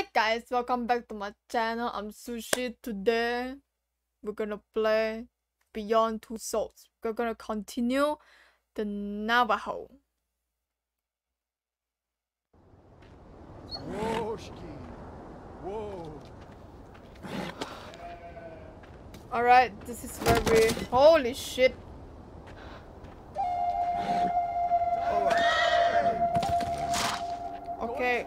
Hi guys, welcome back to my channel. I'm Sushi. Today we're gonna play Beyond Two Souls. We're gonna continue the Navajo. Alright, this is where we... Holy shit! Okay.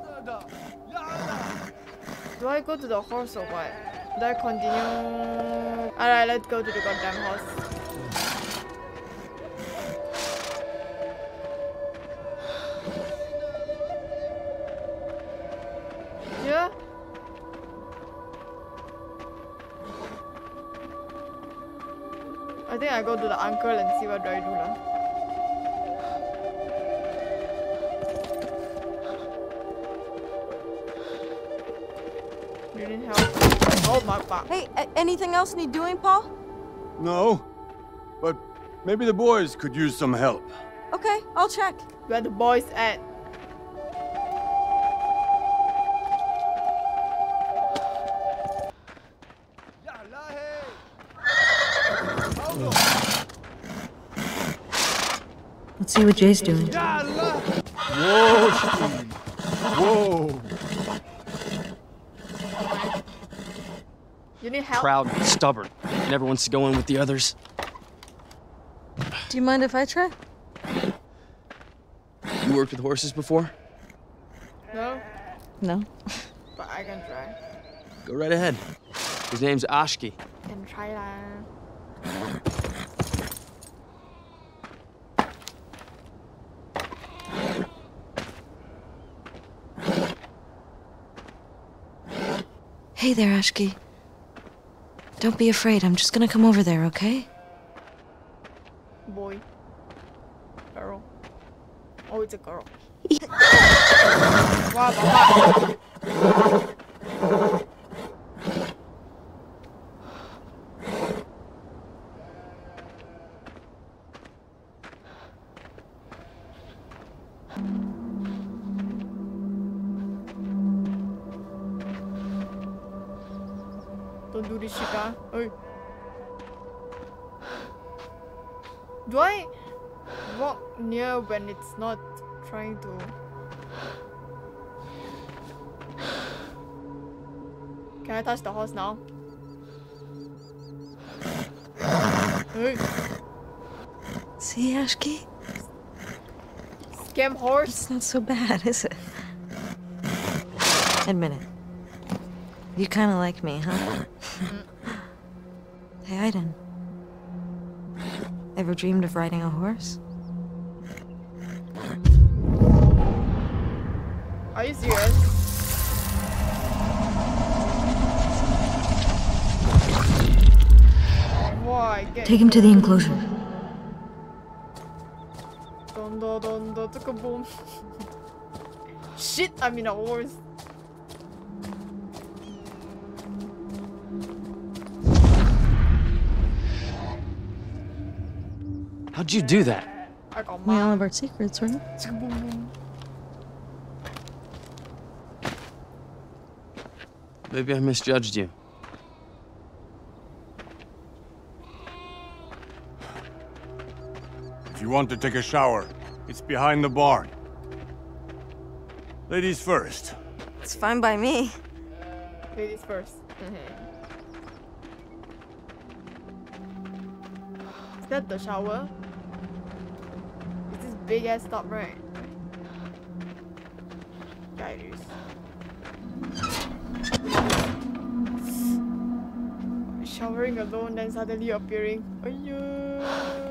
Do I go to the horse or what? Do I continue? Alright, let's go to the goddamn horse. I think I go to the uncle and see what do I do now. You didn't help. Oh my fuck. Hey, anything else need doing, Paul? No, but maybe the boys could use some help. Okay, I'll check. Where the boys at? Let's see what Jay's doing. Whoa! Whoa! You need help? Proud and stubborn. Never wants to go in with the others. Do you mind if I try? You worked with horses before? No. No. But I can try. Go right ahead. His name's Ashki. I can try that. Hey there, Ashki. Don't be afraid, I'm just gonna come over there, okay? Boy. Girl. Oh, it's a girl. Wow, wow. Do this shit, huh? Hey. Do I walk near when it's not trying to? Can I touch the horse now? Hey. See, Ashki? Scam horse? It's not so bad, is it? Admit it. You kind of like me, huh? Hey, Aiden. Ever dreamed of riding a horse? Are you serious? Take him to the enclosure. Shit, I'm in a horse. How'd you do that? We all have our secrets, right? Maybe I misjudged you. If you want to take a shower, it's behind the barn. Ladies first. It's fine by me. Ladies first. Is that the shower? Big ass top right. Guiders. Showering alone, then suddenly appearing. Oh yeah.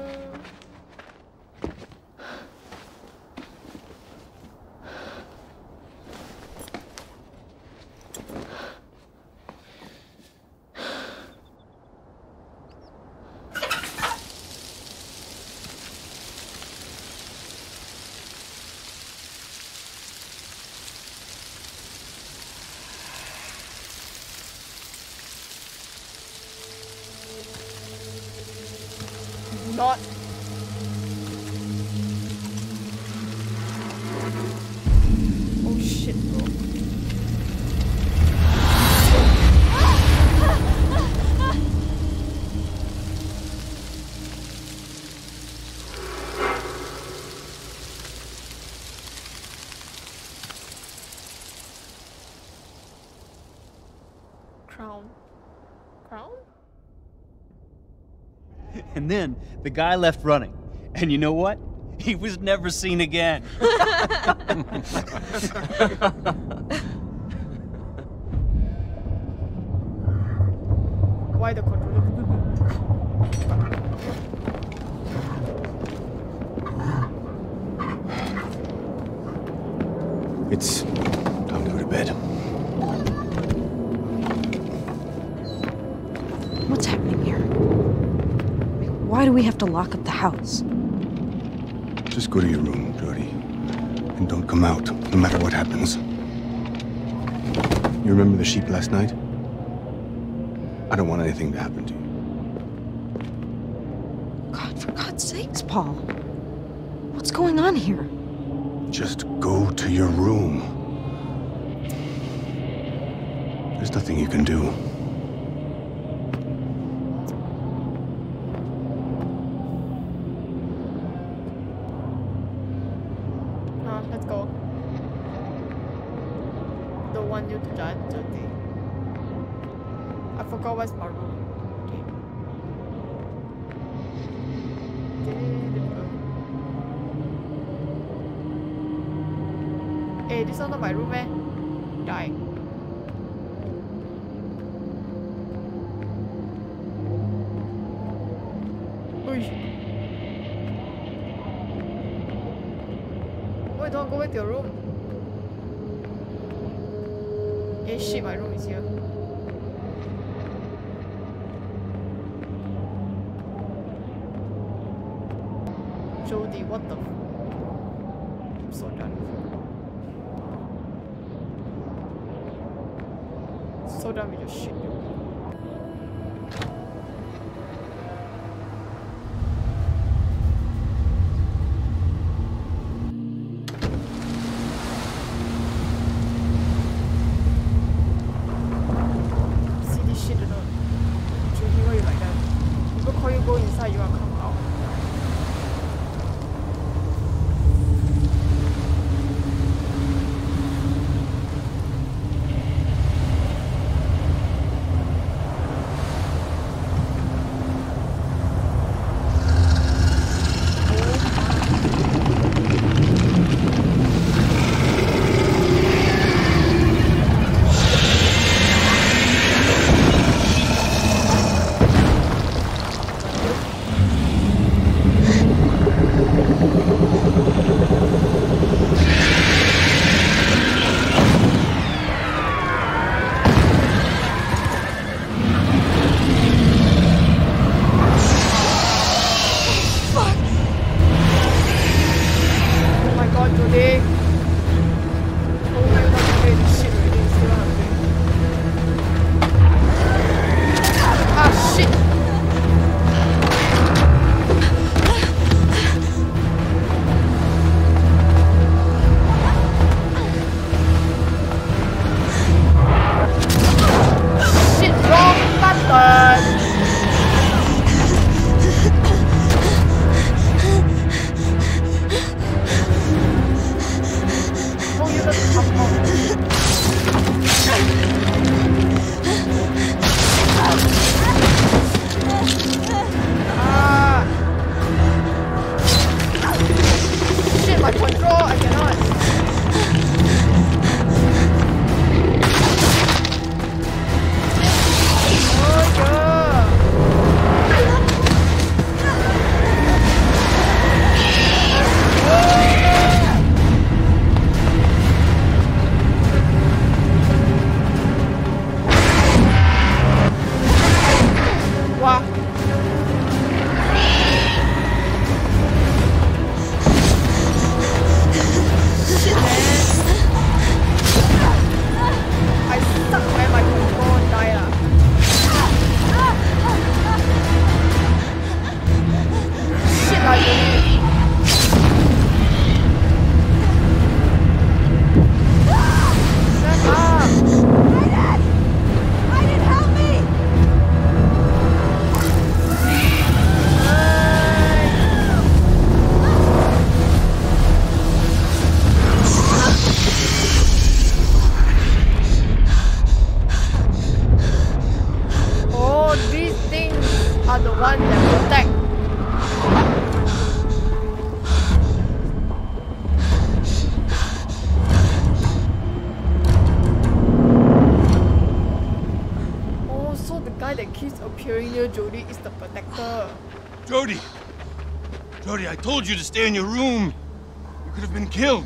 Not oh shit, bro. crown. Crown? And then the guy left running. And you know what? He was never seen again. Why the controller? It's time to go to bed. What's happening here? Why do we have to lock up the house? Just go to your room, Jody. And don't come out, no matter what happens. You remember the sheep last night? I don't want anything to happen to you. God, for God's sakes, Paul. What's going on here? Just go to your room. There's nothing you can do. Let's go. Don't want you to die, Jody. I forgot what's my room. Hey, this is not my room, eh? Die. Uy. Wait, don't go back to your room. Hey, shit, my room is here. Jody, what the f- I'm so done with you. So done with your shit, dude. See this shit or not? Jody, why you like that? People call you go inside, you are come out. appearing near Jody is the protector. Jody! Jody, I told you to stay in your room. You could have been killed.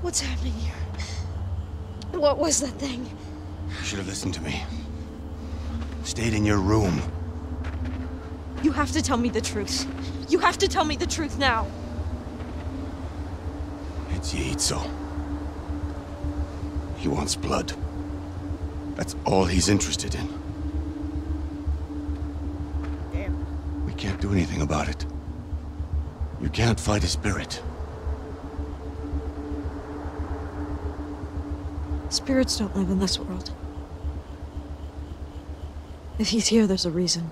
What's happening here? What was that thing? You should have listened to me. Stayed in your room. You have to tell me the truth. You have to tell me the truth now. It's Yeitso. He wants blood. That's all he's interested in. Damn. We can't do anything about it. You can't fight a spirit. Spirits don't live in this world. If he's here, there's a reason.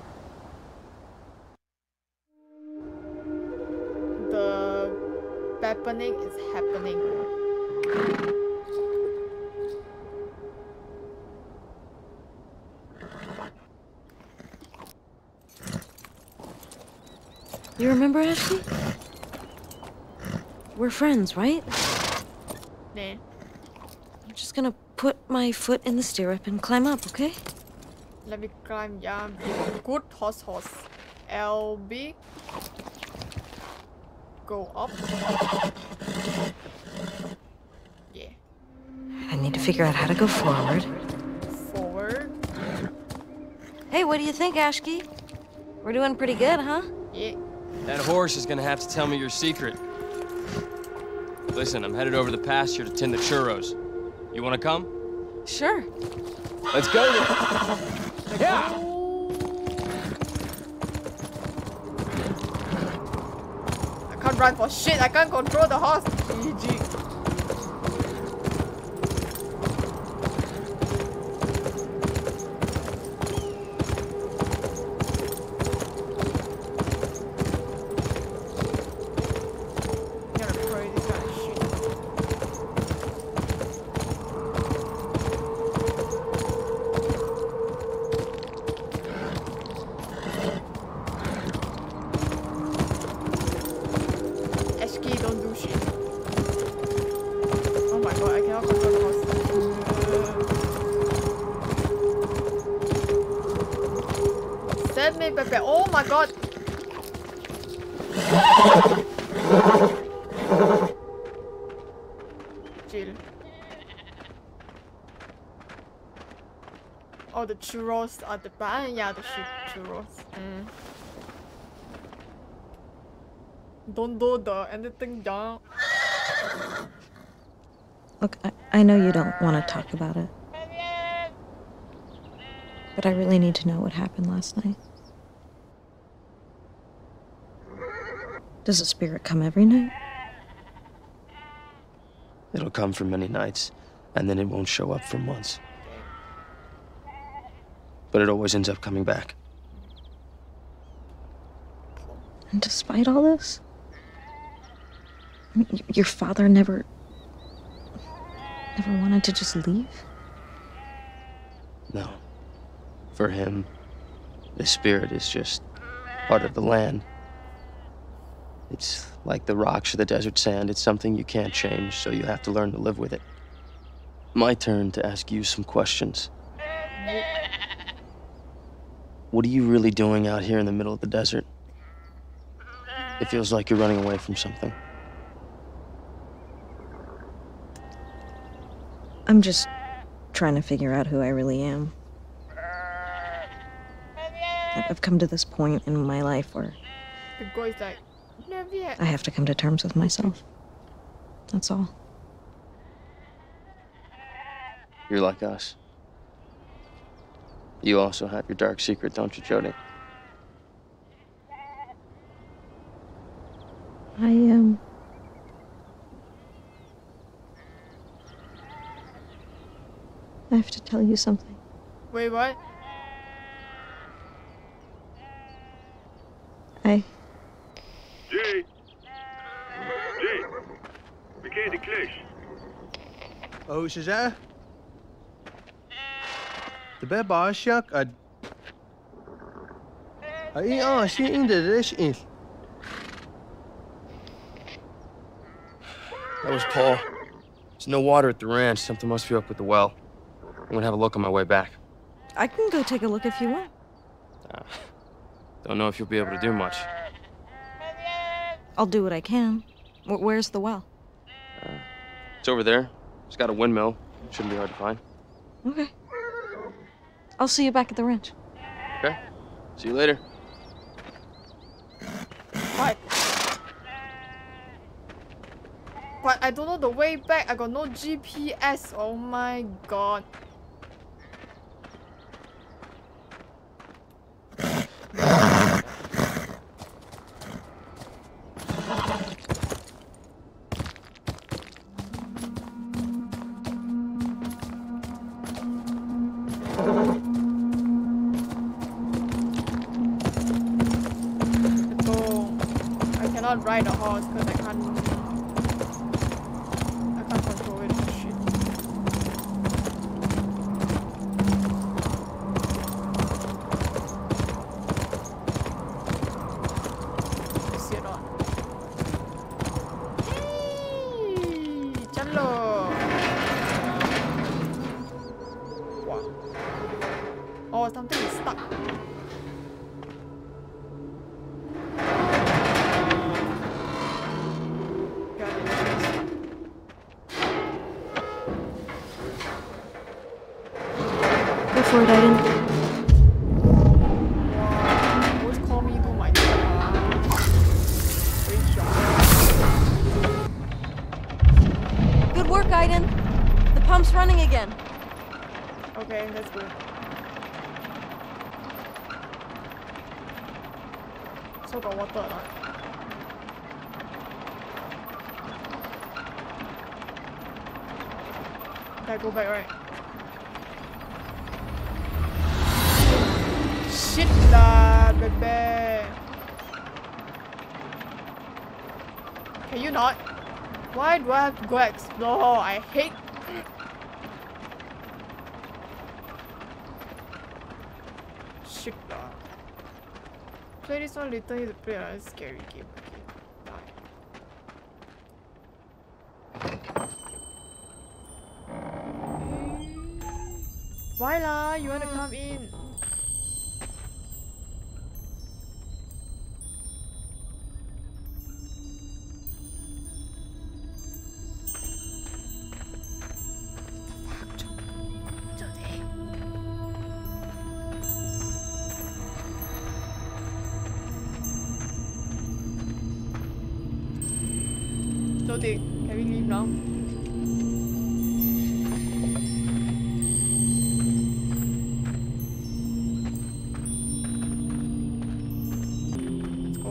The happening is happening. You remember Ashki? We're friends, right? Nah. I'm just gonna put my foot in the stirrup and climb up, okay? Let me climb, yeah. Good horse. LB. Go up. Yeah. I need to figure out how to go forward. Forward. Hey, what do you think, Ashki? We're doing pretty good, huh? Yeah. That horse is gonna have to tell me your secret. Listen, I'm headed over the pasture to tend the churros. You wanna come? Sure. Let's go then. Yeah! I can't run for shit. I can't control the horse. The churros are the bun, yeah, the churros. Don't do the anything down. Look, I know you don't want to talk about it. But I really need to know what happened last night. Does a spirit come every night? It'll come for many nights, and then it won't show up for months. But it always ends up coming back. And despite all this, I mean, your father never wanted to just leave? No. For him, the spirit is just part of the land. It's like the rocks or the desert sand. It's something you can't change, so you have to learn to live with it. My turn to ask you some questions. What are you really doing out here in the middle of the desert? It feels like you're running away from something. I'm just trying to figure out who I really am. I've come to this point in my life where I have to come to terms with myself. That's all. You're like us. You also have your dark secret, don't you, Jody? I have to tell you something. Wait, what? Jay! We can't declare. Oh, Shazah? The bad boy shark are. That was Paul. There's no water at the ranch. Something must be up with the well. I'm gonna have a look on my way back. I can go take a look if you want. Don't know if you'll be able to do much. I'll do what I can. Where's the well? It's over there. It's got a windmill. Shouldn't be hard to find. Okay. I'll see you back at the ranch. Okay. See you later. What? But I don't know the way back. I got no GPS. Oh my god. I cannot ride a horse because I can't control it and shit. See it on. Hey, chalo. Wow. Oh, something is stuck. For it, Aiden. Wow, always call me to my car. Great job. Good work, Aiden. The pump's running again. Okay, that's good. So got water or not? Can I go back, right? Shit lah, baby. Can you not? Why do I have to go explore? I hate. Shit lah. Play this one later. You have to play another scary game. Why lah? You wanna come in? Can we leave now? Let's go.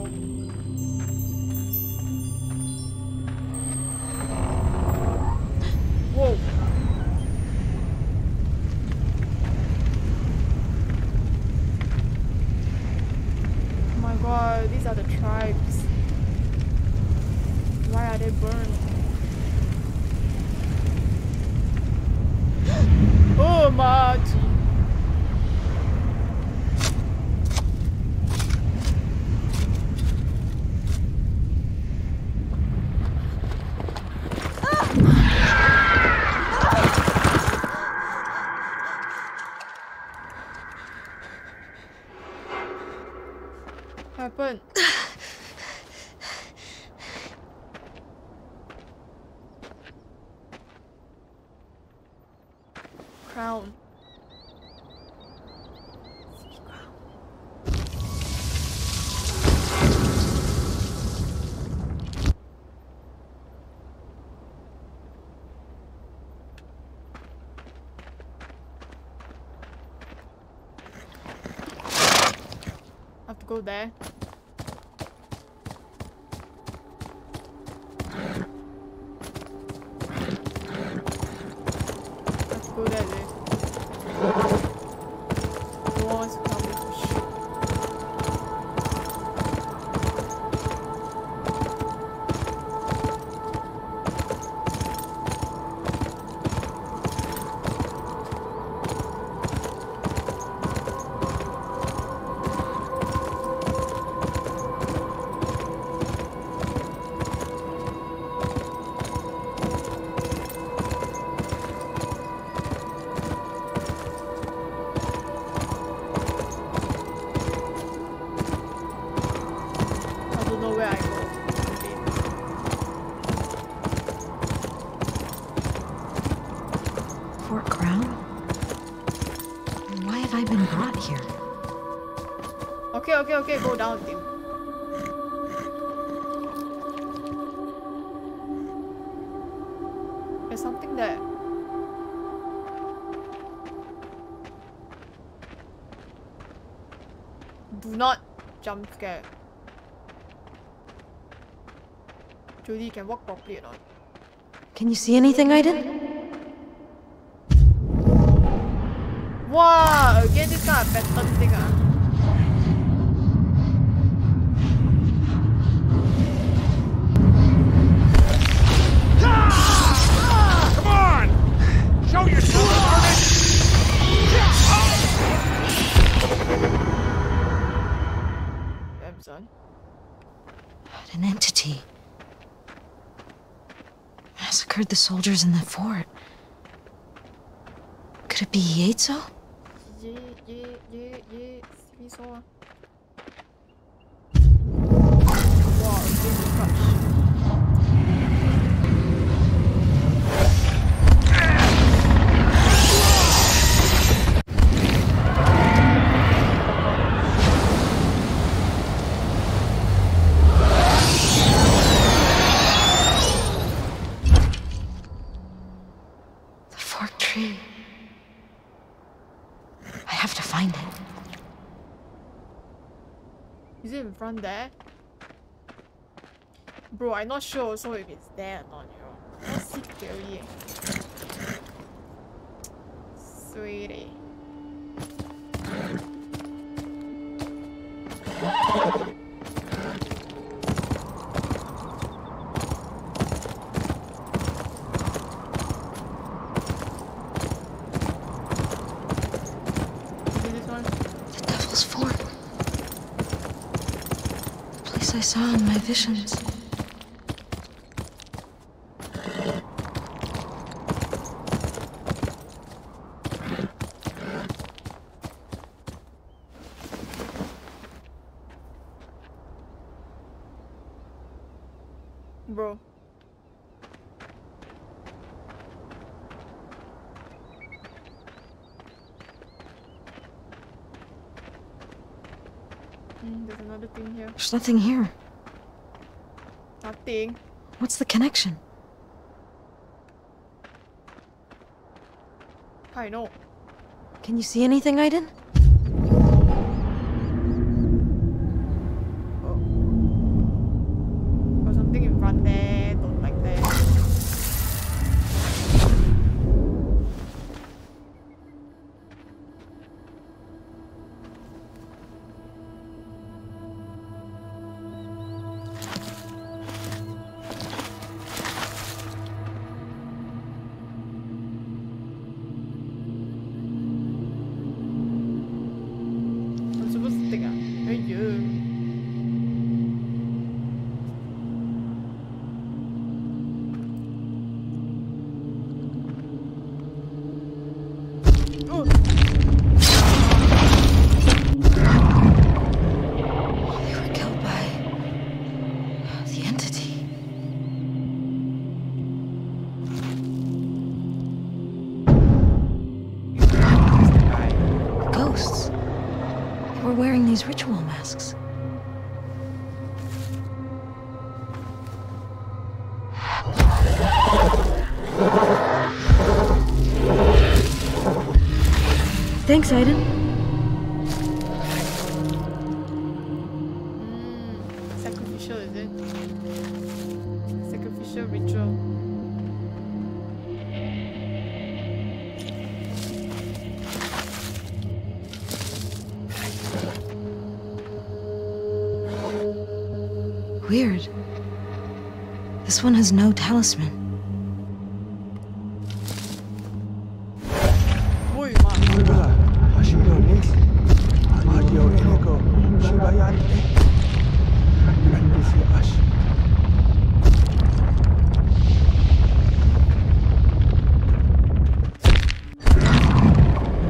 Whoa. Oh my god, these are the tribes. Why are they burned? Oh my gee. What happened? Crown. I have to go there. around? Why have I been brought here? Okay, okay, okay, go down with you. There's something there. Do not jump scare. Julie, you can walk properly or not. Can you see anything, Aiden? Wow, again this kind of pattern thing. Come on! Show yourself, vermin! Damn son. What an entity. Massacred the soldiers in the fort. Could it be Yeitso? Yeah, we saw. Wow, the forked tree. Is it in front there? Bro, I'm not sure also if it's there or not, you know. That's sick theory. Sweetie. I saw in my visions. Bro. There's another thing here. There's nothing here. Nothing. What's the connection? I know. Can you see anything, Aiden? Oh. Got something in front there. Don't like that. Ritual masks. Thanks, Aiden. Sacrificial, is it? Sacrificial ritual. Weird. This one has no talisman.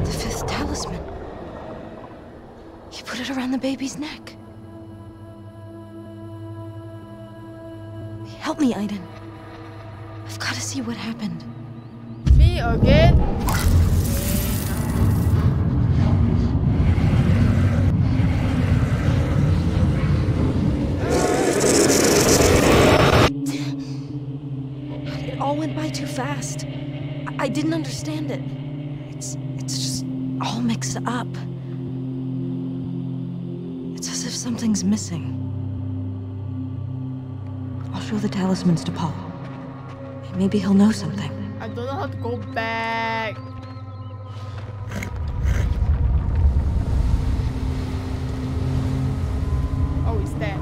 The fifth talisman. He put it around the baby's neck. Help me, Aiden. I've got to see what happened. Me again? didn't understand it. It's just all mixed up. It's as if something's missing. I'll show the talismans to Paul. Maybe he'll know something. I don't know how to go back. Oh, he's dead.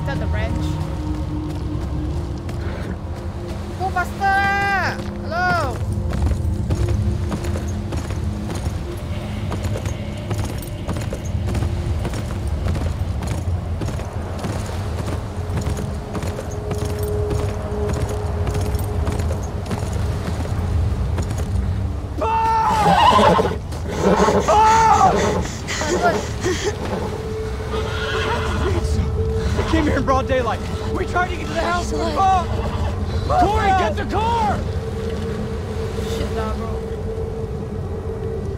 Is that the wrench? Go faster! Hello! Daylight. We tried to get to the house. Oh! Corey, get the car! Shit, nah, bro.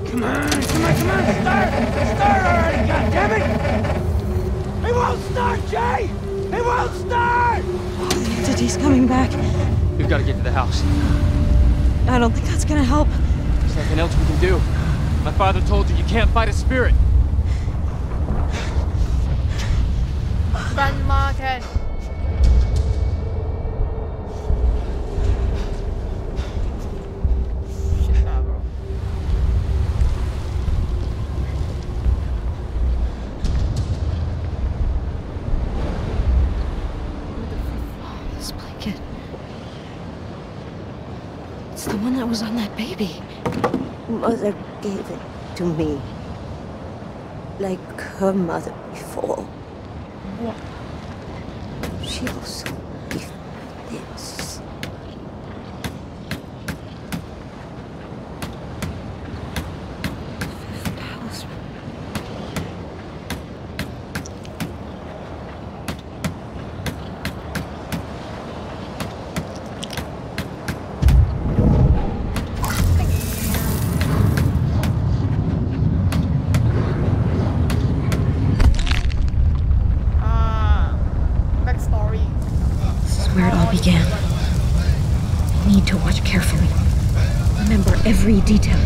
Come on, come on, come on! Start! Start already, goddammit! It won't start, Jay! It won't start! Oh, the entity's coming back. We've got to get to the house. I don't think that's gonna help. There's nothing else we can do. My father told you can't fight a spirit. Market. Shit, nah, bro. Oh, this blanket. It's the one that was on that baby. Mother gave it to me. Like her mother before. What? She also gave this. The talisman. Every detail.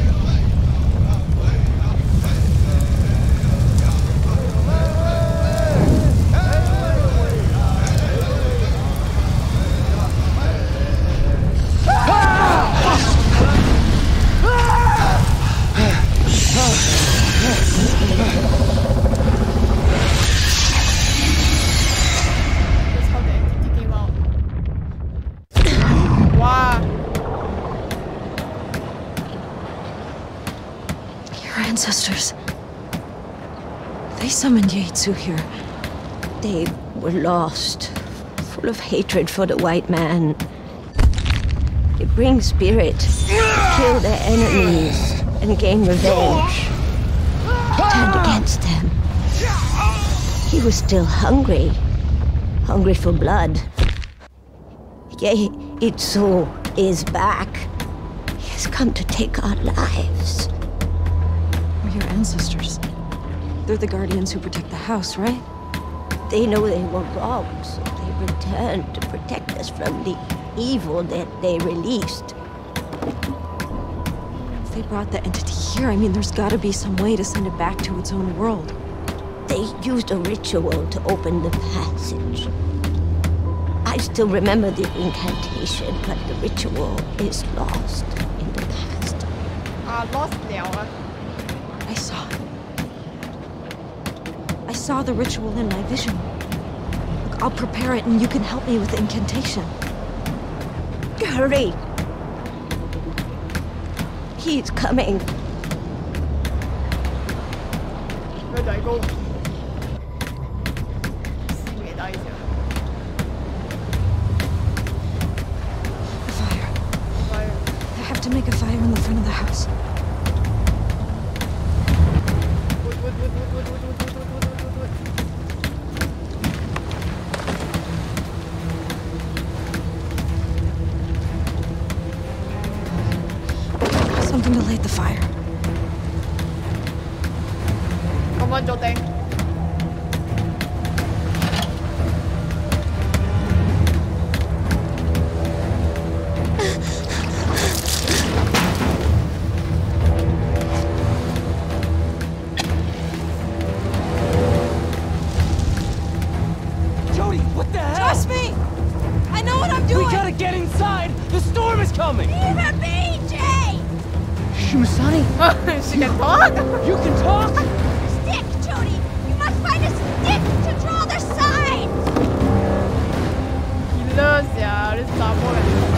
Summoned Yeitso here. They were lost, full of hatred for the white man. They bring spirit, kill their enemies, and gain revenge. Turned against them. He was still hungry, hungry for blood. Yeitso is back. He has come to take our lives. We're your ancestors. They're the guardians who protect the house, right? They know they were wrong, so they returned to protect us from the evil that they released. If they brought the entity here, I mean, there's gotta be some way to send it back to its own world. They used a ritual to open the passage. I still remember the incantation, but the ritual is lost in the past. Lost now, huh? I saw the ritual in my vision. Look, I'll prepare it and you can help me with the incantation. Hurry! He's coming. Where do I go? The fire. Fire. I have to make a fire in the front of the house. To light the fire. Come on, Joteng. you, Sonny? She can talk? You can talk? A stick, Jody! You must find a stick to draw their signs! He loves ya. This is our boy.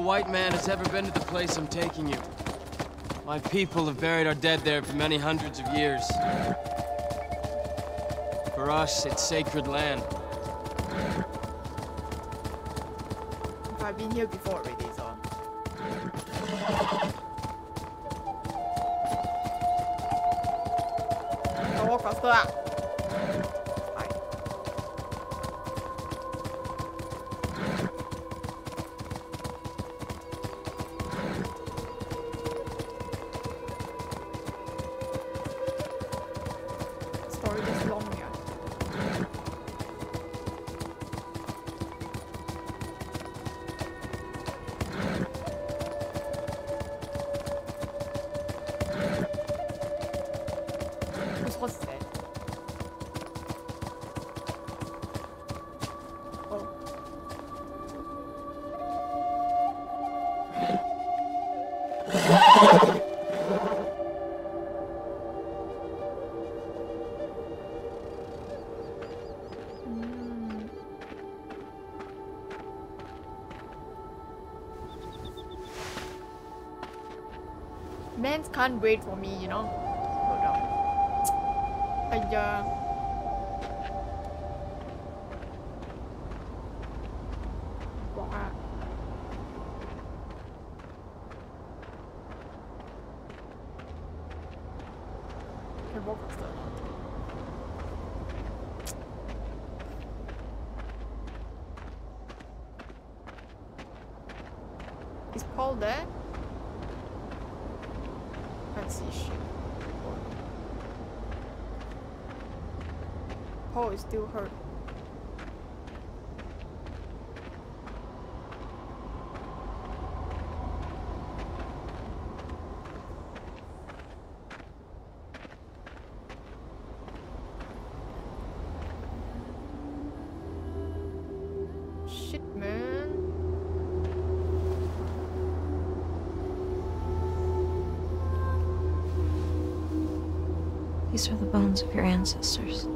White man has ever been to the place I'm taking you. My people have buried our dead there for many hundreds of years. For us, it's sacred land. I've been here before already, so. Can I walk faster? Mans can't wait for me, you know. Hold on. Aiyah. Still hurt. Shit, man. These are the bones of your ancestors.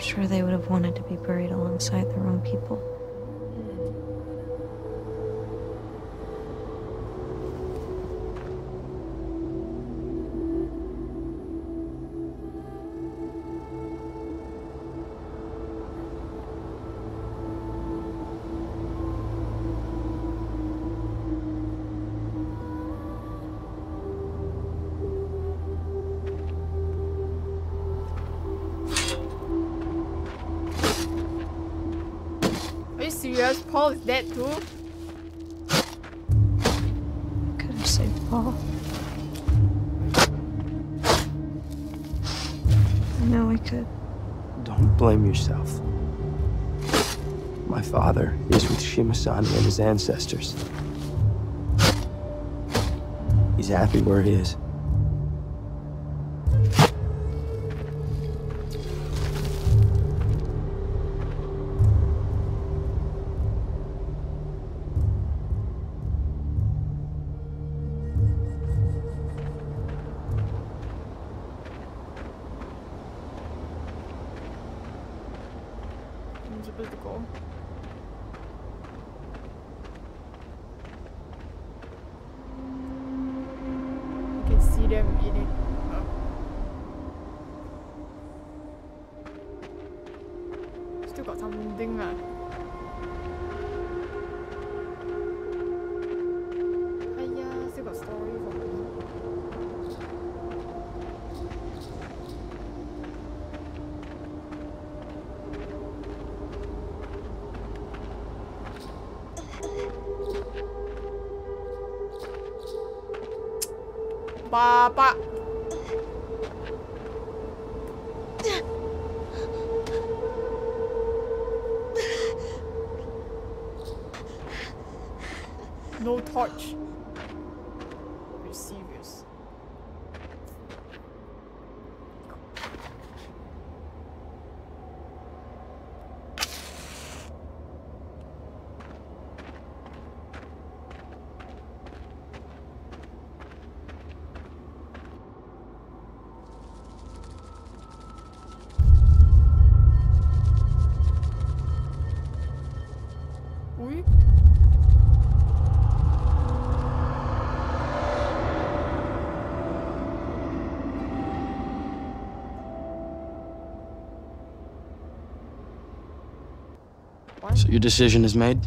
Sure, they would have wanted to be buried alongside their own people. Paul is dead too. Could have saved Paul. I know I could. Don't blame yourself. My father is with Shima-san and his ancestors. He's happy where he is. So your decision is made?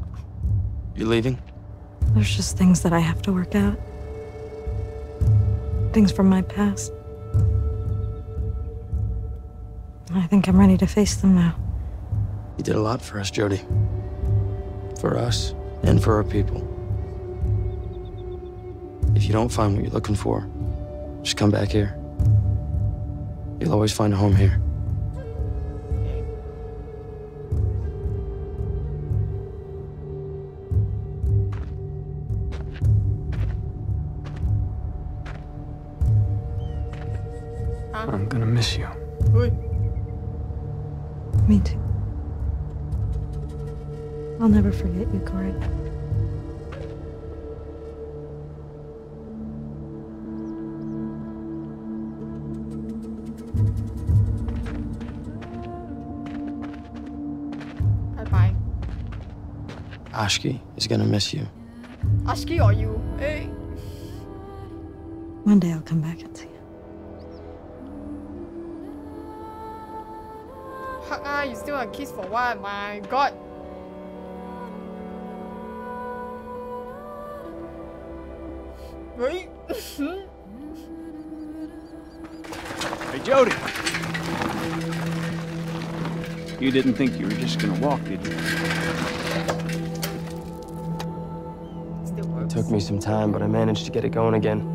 You're leaving? There's just things that I have to work out. Things from my past. I think I'm ready to face them now. You did a lot for us, Jody. For us and for our people. If you don't find what you're looking for, just come back here. You'll always find a home here. Miss you. Oui. Me too. I'll never forget you, Corin. Bye-bye. Ashki is gonna miss you. Ashki or you? Hey. One day I'll come back and see you. Fuck ah, you still want a kiss for what? My god! Right? Hey Jody! You didn't think you were just gonna walk, did you? Still works. It took me some time, but I managed to get it going again.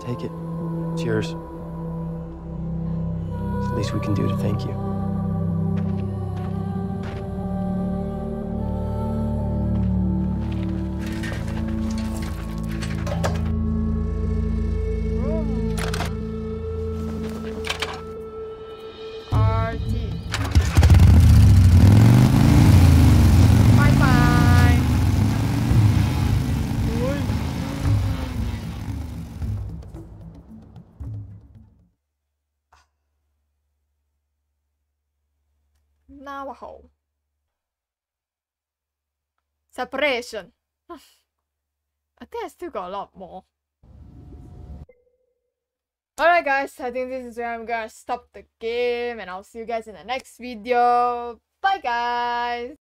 Take it. It's yours. It's the least we can do to thank you. Navajo. Separation. I think I still got a lot more. Alright guys, I think this is where I'm gonna stop the game and I'll see you guys in the next video. Bye guys!